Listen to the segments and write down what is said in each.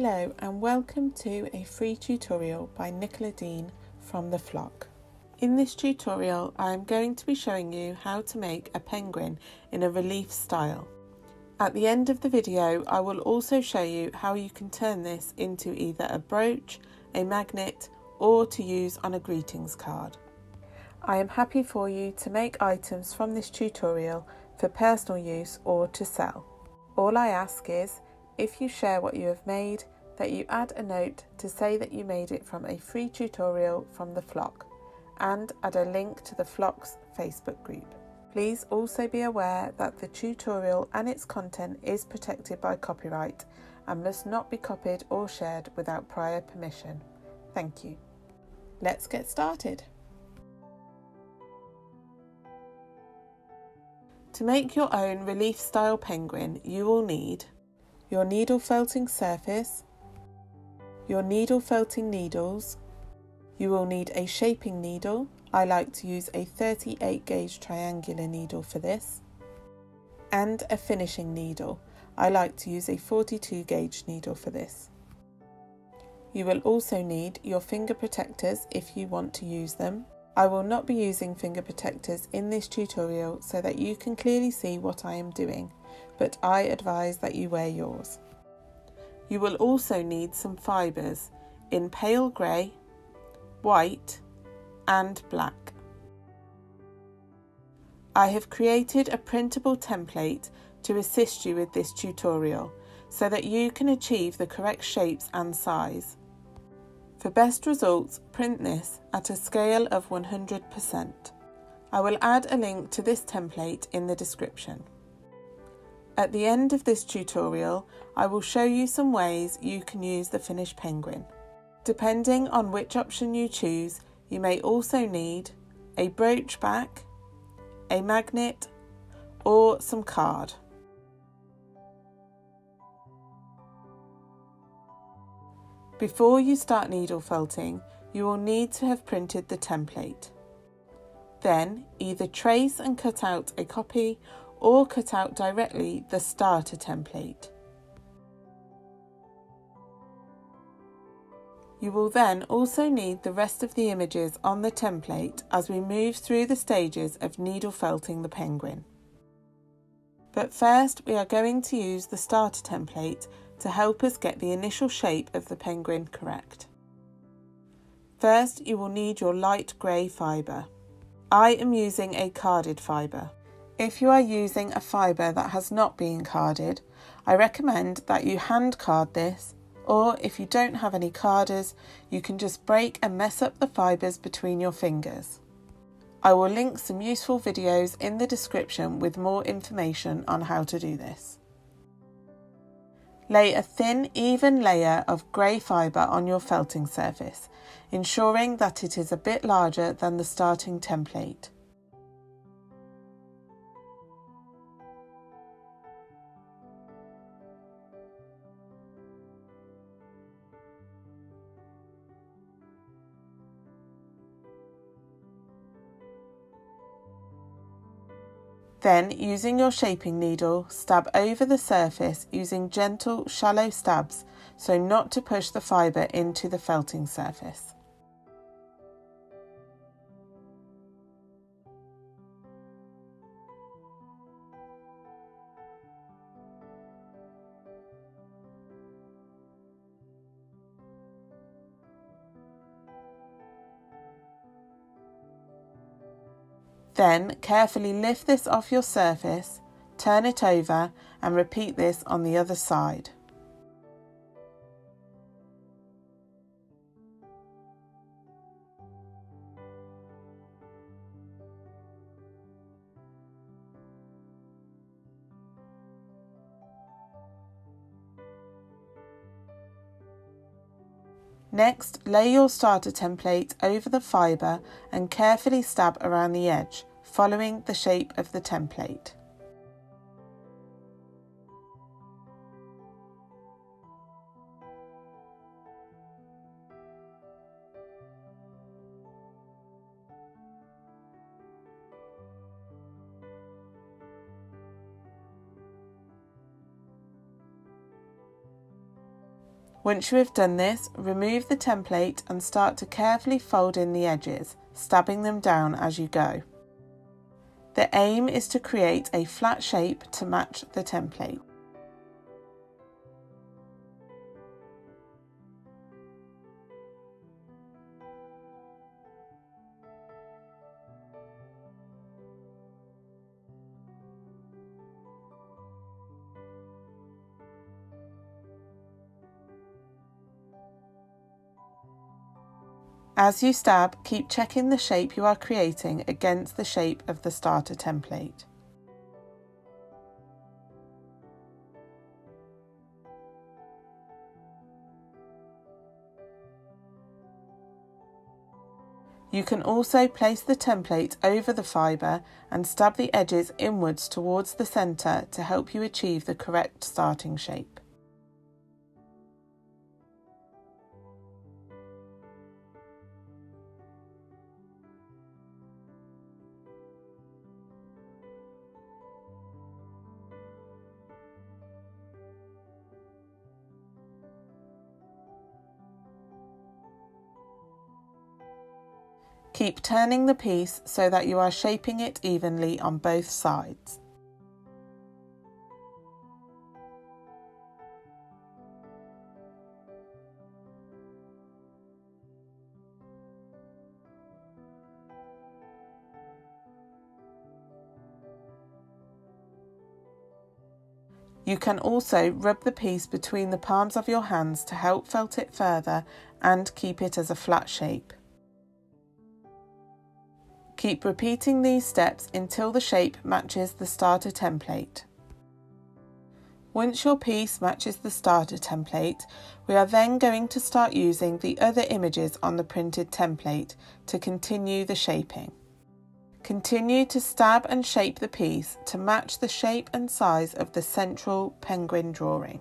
Hello and welcome to a free tutorial by Nicola Dean from The Flock. In this tutorial I am going to be showing you how to make a penguin in a relief style. At the end of the video I will also show you how you can turn this into either a brooch, a magnet or to use on a greetings card. I am happy for you to make items from this tutorial for personal use or to sell. All I ask is if you share what you have made, that you add a note to say that you made it from a free tutorial from The Flock and add a link to The Flock's Facebook group. Please also be aware that the tutorial and its content is protected by copyright and must not be copied or shared without prior permission. Thank you. Let's get started. To make your own relief style penguin, you will need your needle felting surface, your needle felting needles, you will need a shaping needle, I like to use a 38 gauge triangular needle for this, and a finishing needle, I like to use a 42 gauge needle for this. You will also need your finger protectors if you want to use them. I will not be using finger protectors in this tutorial so that you can clearly see what I am doing, but I advise that you wear yours. You will also need some fibres in pale grey, white and black. I have created a printable template to assist you with this tutorial so that you can achieve the correct shapes and size. For best results, print this at a scale of 100%. I will add a link to this template in the description. At the end of this tutorial, I will show you some ways you can use the finished penguin. Depending on which option you choose, you may also need a brooch back, a magnet, or some card. Before you start needle felting, you will need to have printed the template. Then either trace and cut out a copy or cut out directly the starter template. You will then also need the rest of the images on the template as we move through the stages of needle felting the penguin. But first we are going to use the starter template to help us get the initial shape of the penguin correct. First, you will need your light grey fibre. I am using a carded fibre. If you are using a fibre that has not been carded, I recommend that you hand card this, or if you don't have any carders, you can just break and mess up the fibres between your fingers. I will link some useful videos in the description with more information on how to do this. Lay a thin, even layer of grey fibre on your felting surface, ensuring that it is a bit larger than the starting template. Then, using your shaping needle, stab over the surface using gentle, shallow stabs so not to push the fibre into the felting surface. Then carefully lift this off your surface, turn it over and repeat this on the other side. Next, lay your starter template over the fibre and carefully stab around the edge, following the shape of the template. Once you have done this, remove the template and start to carefully fold in the edges, stabbing them down as you go. The aim is to create a flat shape to match the template. As you stab, keep checking the shape you are creating against the shape of the starter template. You can also place the template over the fibre and stab the edges inwards towards the centre to help you achieve the correct starting shape. Keep turning the piece so that you are shaping it evenly on both sides. You can also rub the piece between the palms of your hands to help felt it further and keep it as a flat shape. Keep repeating these steps until the shape matches the starter template. Once your piece matches the starter template, we are then going to start using the other images on the printed template to continue the shaping. Continue to stab and shape the piece to match the shape and size of the central penguin drawing.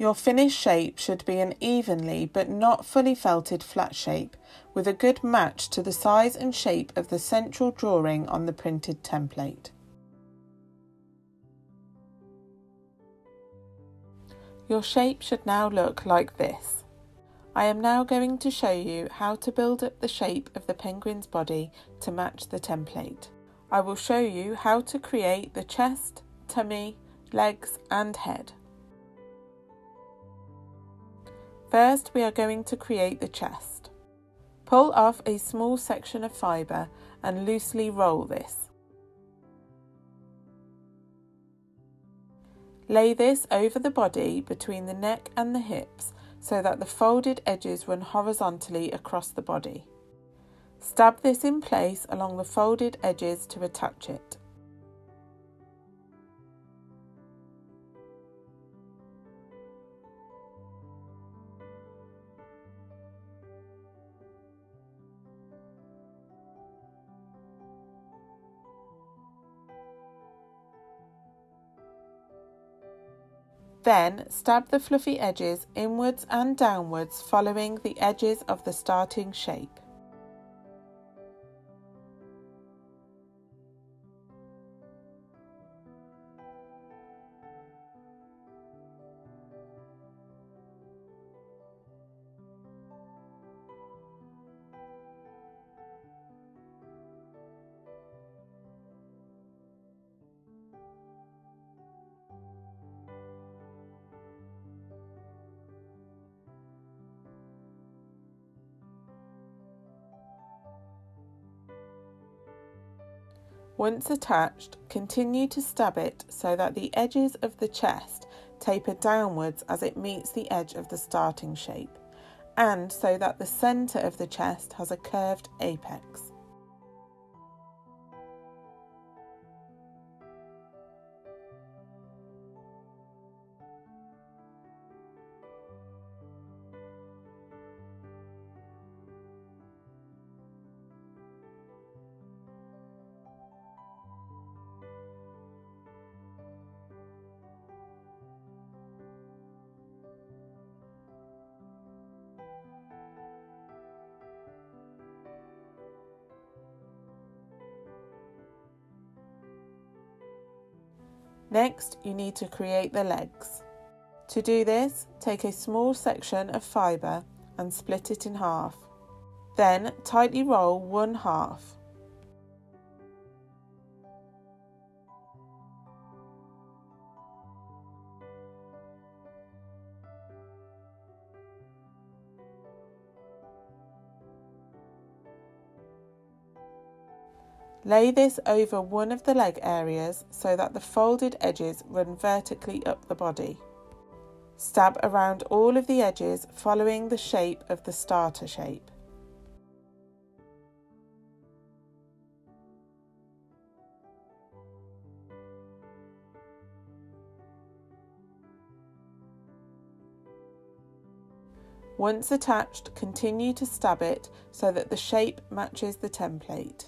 Your finished shape should be an evenly but not fully felted flat shape with a good match to the size and shape of the central drawing on the printed template. Your shape should now look like this. I am now going to show you how to build up the shape of the penguin's body to match the template. I will show you how to create the chest, tummy, legs and head. First, we are going to create the chest. Pull off a small section of fibre and loosely roll this. Lay this over the body between the neck and the hips so that the folded edges run horizontally across the body. Stab this in place along the folded edges to attach it. Then stab the fluffy edges inwards and downwards following the edges of the starting shape. Once attached, continue to stab it so that the edges of the chest taper downwards as it meets the edge of the starting shape, and so that the centre of the chest has a curved apex. Next, you need to create the legs. To do this, take a small section of fibre and split it in half. Then tightly roll one half. Lay this over one of the leg areas so that the folded edges run vertically up the body. Stab around all of the edges following the shape of the starter shape. Once attached, continue to stab it so that the shape matches the template.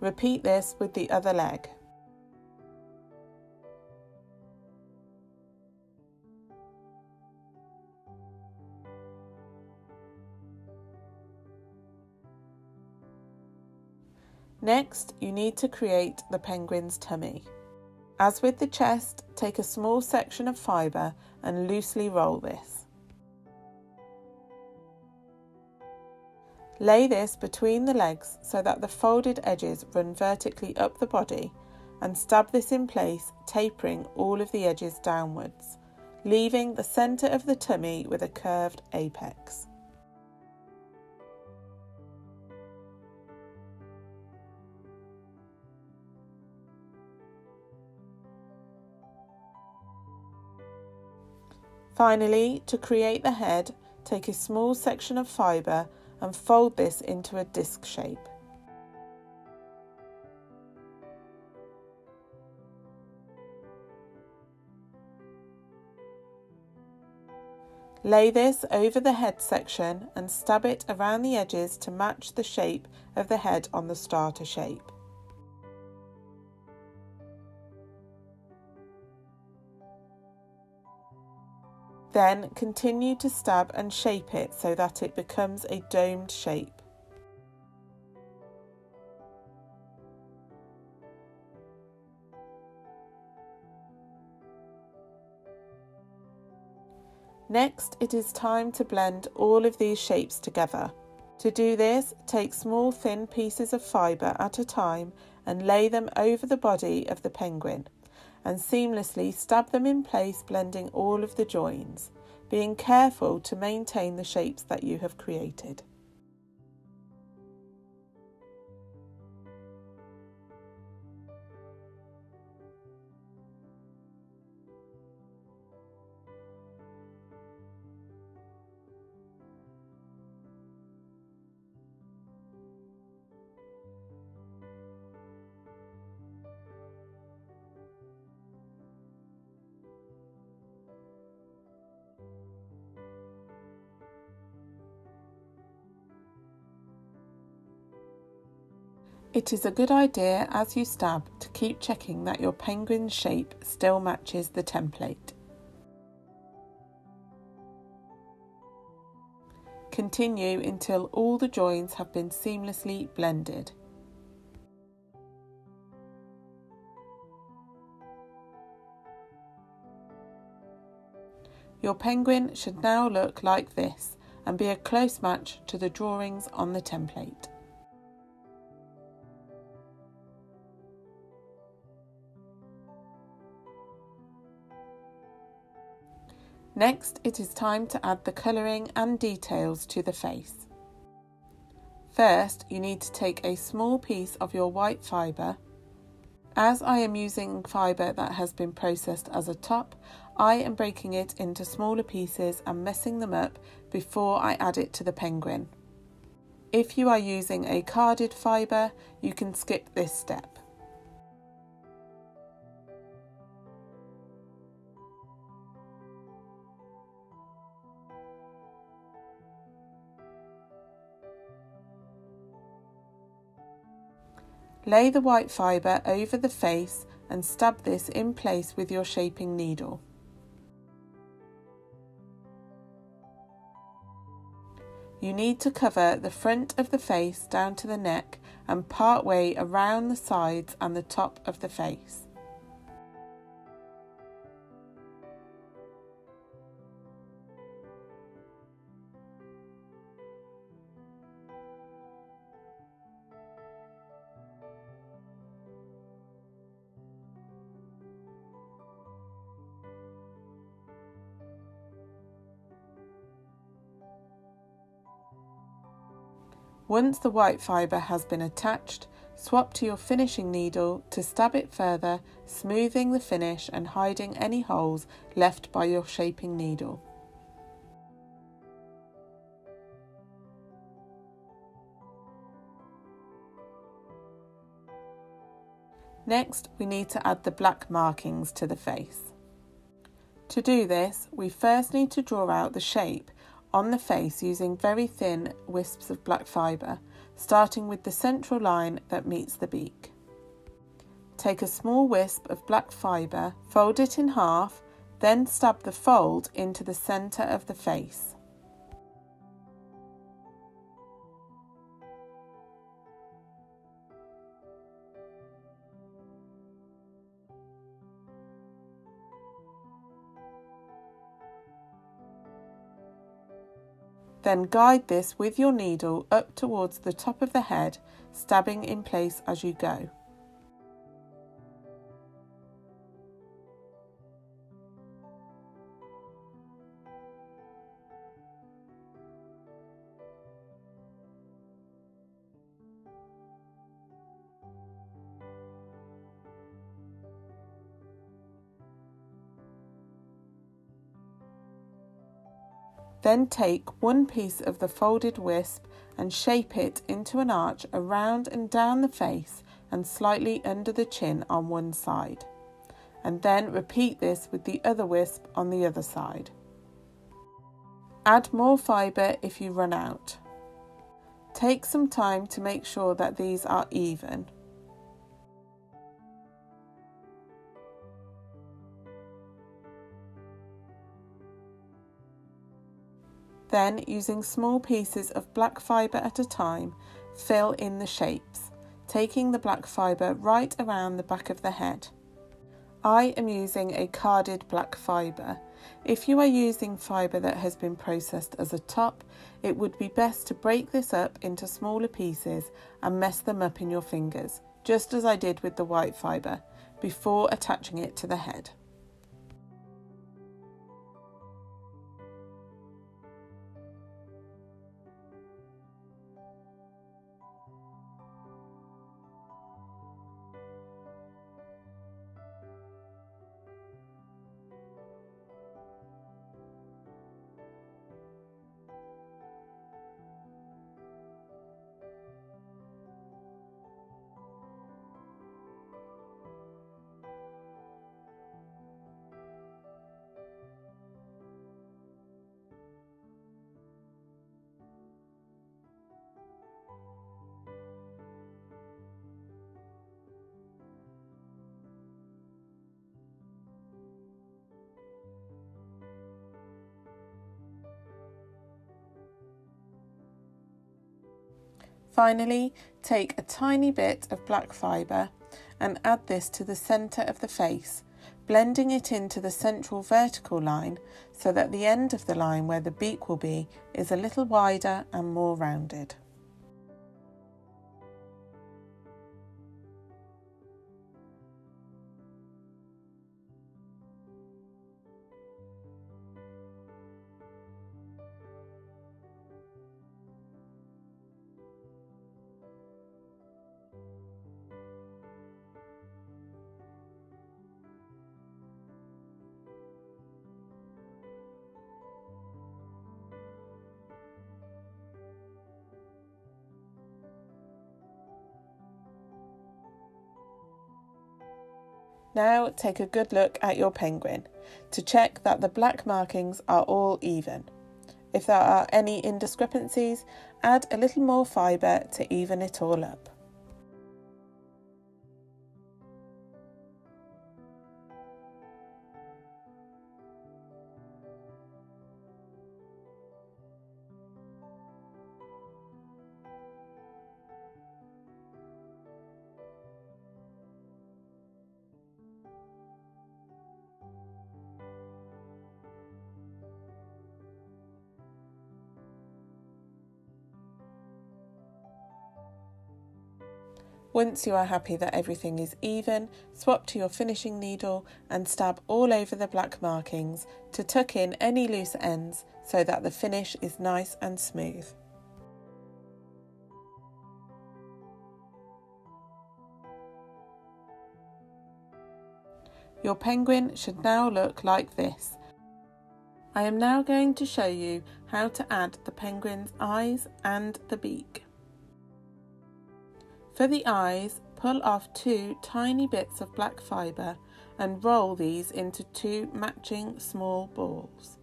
Repeat this with the other leg. Next, you need to create the penguin's tummy. As with the chest, take a small section of fibre and loosely roll this. Lay this between the legs so that the folded edges run vertically up the body, and stab this in place, tapering all of the edges downwards, leaving the centre of the tummy with a curved apex. Finally, to create the head, take a small section of fibre and fold this into a disc shape. Lay this over the head section and stab it around the edges to match the shape of the head on the starter shape. Then continue to stab and shape it so that it becomes a domed shape. Next, it is time to blend all of these shapes together. To do this, take small thin pieces of fibre at a time and lay them over the body of the penguin, and seamlessly stab them in place, blending all of the joins, being careful to maintain the shapes that you have created. It is a good idea as you stab to keep checking that your penguin's shape still matches the template. Continue until all the joins have been seamlessly blended. Your penguin should now look like this and be a close match to the drawings on the template. Next, it is time to add the colouring and details to the face. First, you need to take a small piece of your white fibre. As I am using fibre that has been processed as a top, I am breaking it into smaller pieces and messing them up before I add it to the penguin. If you are using a carded fibre, you can skip this step. Lay the white fibre over the face and stab this in place with your shaping needle. You need to cover the front of the face down to the neck and part way around the sides and the top of the face. Once the white fibre has been attached, swap to your finishing needle to stab it further, smoothing the finish and hiding any holes left by your shaping needle. Next, we need to add the black markings to the face. To do this, we first need to draw out the shape on the face using very thin wisps of black fibre, starting with the central line that meets the beak. Take a small wisp of black fibre, fold it in half, then stab the fold into the centre of the face. Then guide this with your needle up towards the top of the head, stabbing in place as you go. Then take one piece of the folded wisp and shape it into an arch around and down the face and slightly under the chin on one side. And then repeat this with the other wisp on the other side. Add more fibre if you run out. Take some time to make sure that these are even. Then, using small pieces of black fibre at a time, fill in the shapes, taking the black fibre right around the back of the head. I am using a carded black fibre. If you are using fibre that has been processed as a top, it would be best to break this up into smaller pieces and mess them up in your fingers, just as I did with the white fibre, before attaching it to the head. Finally, take a tiny bit of black fibre and add this to the centre of the face, blending it into the central vertical line so that the end of the line where the beak will be is a little wider and more rounded. Now take a good look at your penguin to check that the black markings are all even. If there are any indiscrepancies, add a little more fibre to even it all up. Once you are happy that everything is even, swap to your finishing needle and stab all over the black markings to tuck in any loose ends so that the finish is nice and smooth. Your penguin should now look like this. I am now going to show you how to add the penguin's eyes and the beak. For the eyes, pull off two tiny bits of black fibre and roll these into two matching small balls.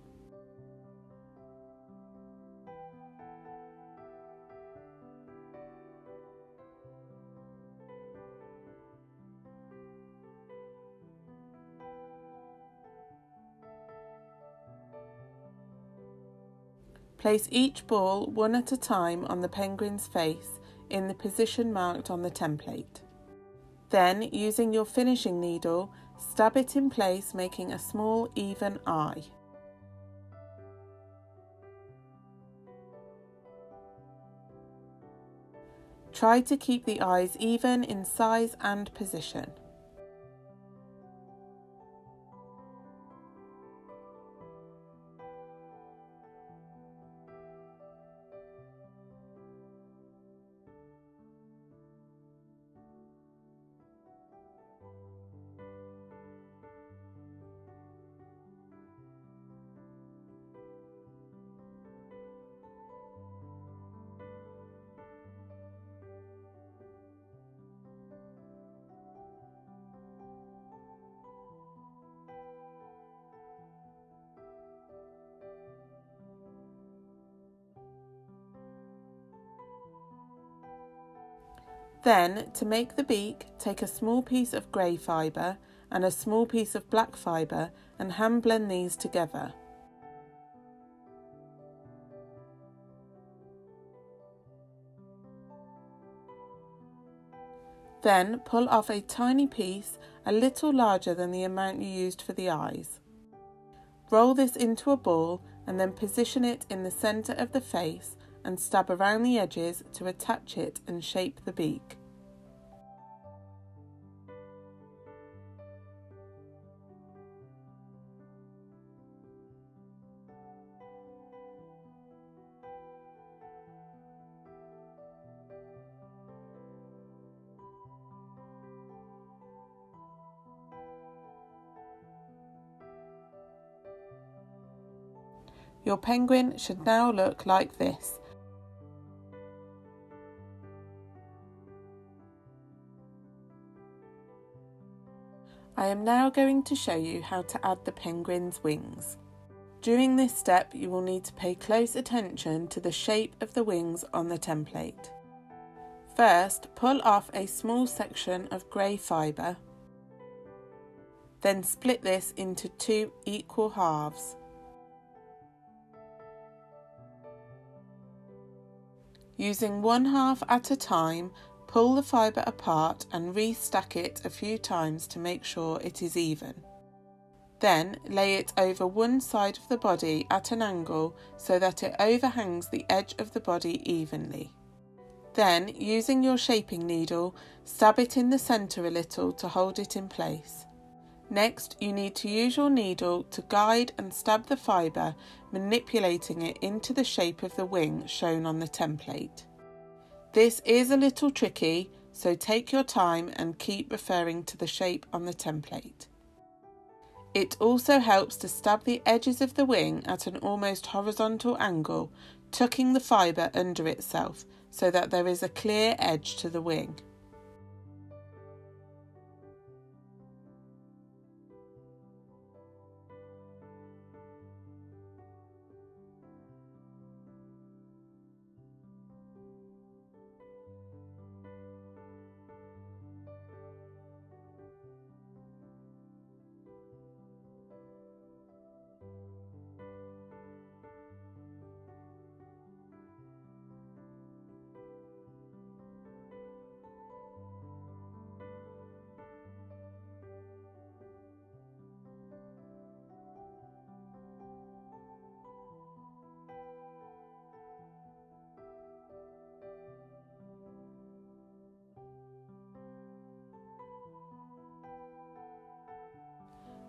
Place each ball one at a time on the penguin's face in the position marked on the template. Then, using your finishing needle, stab it in place, making a small even eye. Try to keep the eyes even in size and position. Then, to make the beak, take a small piece of grey fibre and a small piece of black fibre and hand blend these together. Then, pull off a tiny piece, a little larger than the amount you used for the eyes. Roll this into a ball and then position it in the centre of the face and stab around the edges to attach it and shape the beak. Your penguin should now look like this. I am now going to show you how to add the penguin's wings. During this step, you will need to pay close attention to the shape of the wings on the template. First, pull off a small section of grey fibre. Then split this into two equal halves. Using one half at a time, pull the fibre apart and restack it a few times to make sure it is even. Then lay it over one side of the body at an angle so that it overhangs the edge of the body evenly. Then, using your shaping needle, stab it in the centre a little to hold it in place. Next, you need to use your needle to guide and stab the fibre, manipulating it into the shape of the wing shown on the template. This is a little tricky, so take your time and keep referring to the shape on the template. It also helps to stab the edges of the wing at an almost horizontal angle, tucking the fibre under itself so that there is a clear edge to the wing.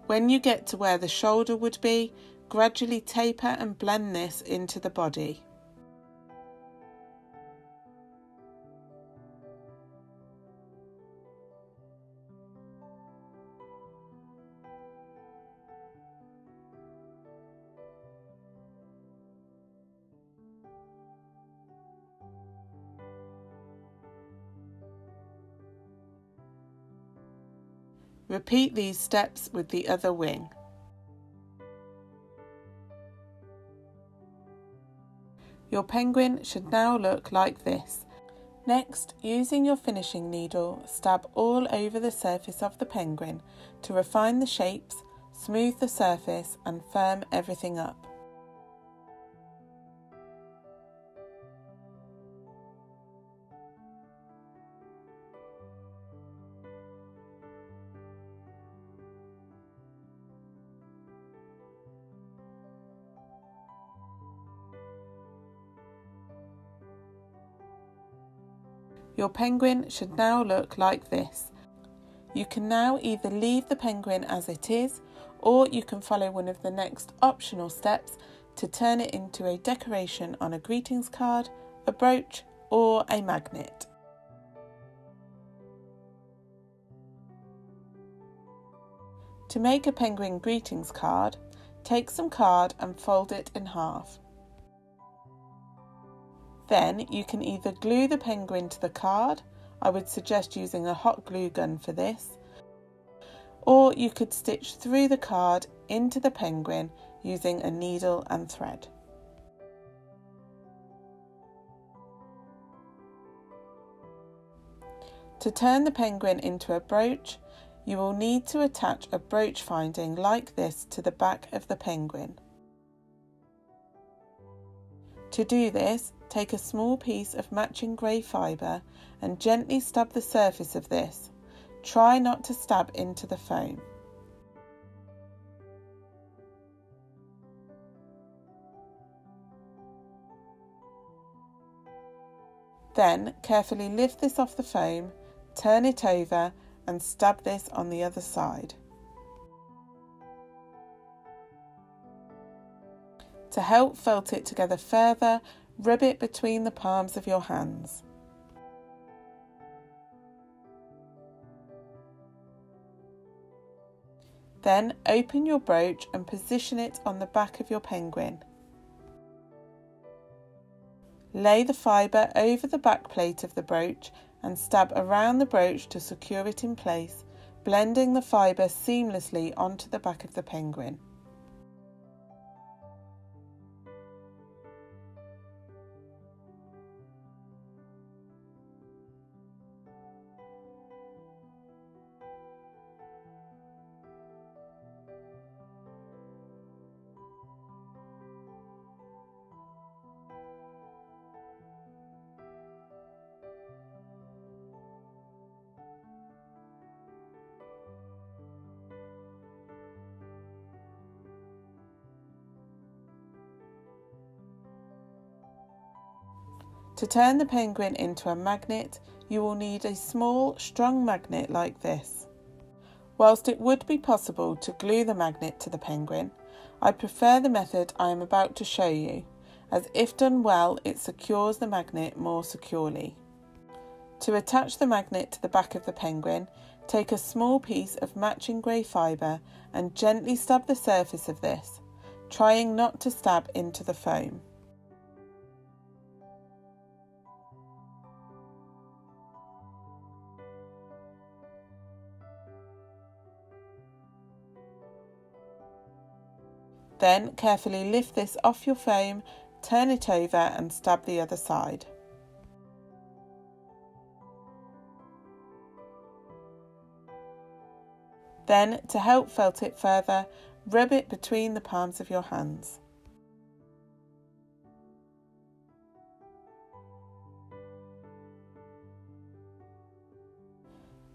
When you get to where the shoulder would be, gradually taper and blend this into the body. Repeat these steps with the other wing. Your penguin should now look like this. Next, using your finishing needle, stab all over the surface of the penguin to refine the shapes, smooth the surface, and firm everything up. Your penguin should now look like this. You can now either leave the penguin as it is, or you can follow one of the next optional steps to turn it into a decoration on a greetings card, a brooch, or a magnet. To make a penguin greetings card, take some card and fold it in half. Then you can either glue the penguin to the card, I would suggest using a hot glue gun for this, or you could stitch through the card into the penguin using a needle and thread. To turn the penguin into a brooch, you will need to attach a brooch finding like this to the back of the penguin. To do this, take a small piece of matching grey fibre and gently stab the surface of this. Try not to stab into the foam. Then carefully lift this off the foam, turn it over and stab this on the other side. To help felt it together further, rub it between the palms of your hands. Then open your brooch and position it on the back of your penguin. Lay the fibre over the back plate of the brooch and stab around the brooch to secure it in place, blending the fibre seamlessly onto the back of the penguin. To turn the penguin into a magnet, you will need a small, strong magnet like this. Whilst it would be possible to glue the magnet to the penguin, I prefer the method I am about to show you, as if done well, it secures the magnet more securely. To attach the magnet to the back of the penguin, take a small piece of matching grey fibre and gently stab the surface of this, trying not to stab into the foam. Then carefully lift this off your foam, turn it over and stab the other side. Then, to help felt it further, rub it between the palms of your hands.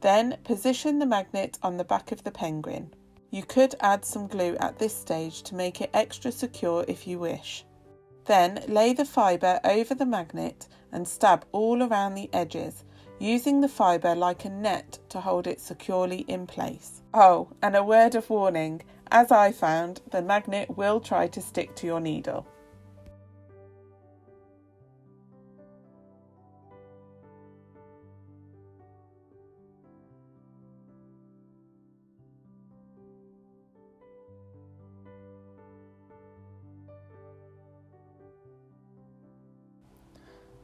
Then position the magnet on the back of the penguin. You could add some glue at this stage to make it extra secure if you wish. Then lay the fibre over the magnet and stab all around the edges, using the fibre like a net to hold it securely in place. Oh, and a word of warning, as I found, the magnet will try to stick to your needle.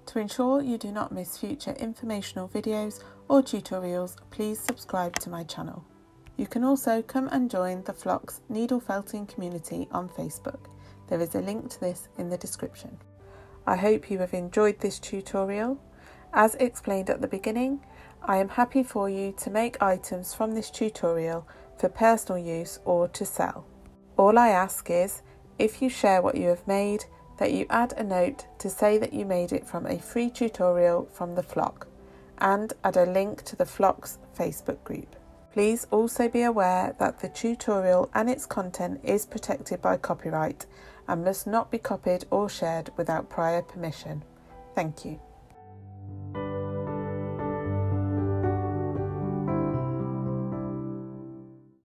To ensure you do not miss future informational videos or tutorials, please subscribe to my channel. You can also come and join the Flock's Needle Felting Community on Facebook. There is a link to this in the description. I hope you have enjoyed this tutorial. As explained at the beginning, I am happy for you to make items from this tutorial for personal use or to sell. All I ask is, if you share what you have made, that you add a note to say that you made it from a free tutorial from The Flock, and add a link to The Flock's Facebook group. Please also be aware that the tutorial and its content is protected by copyright and must not be copied or shared without prior permission. Thank you.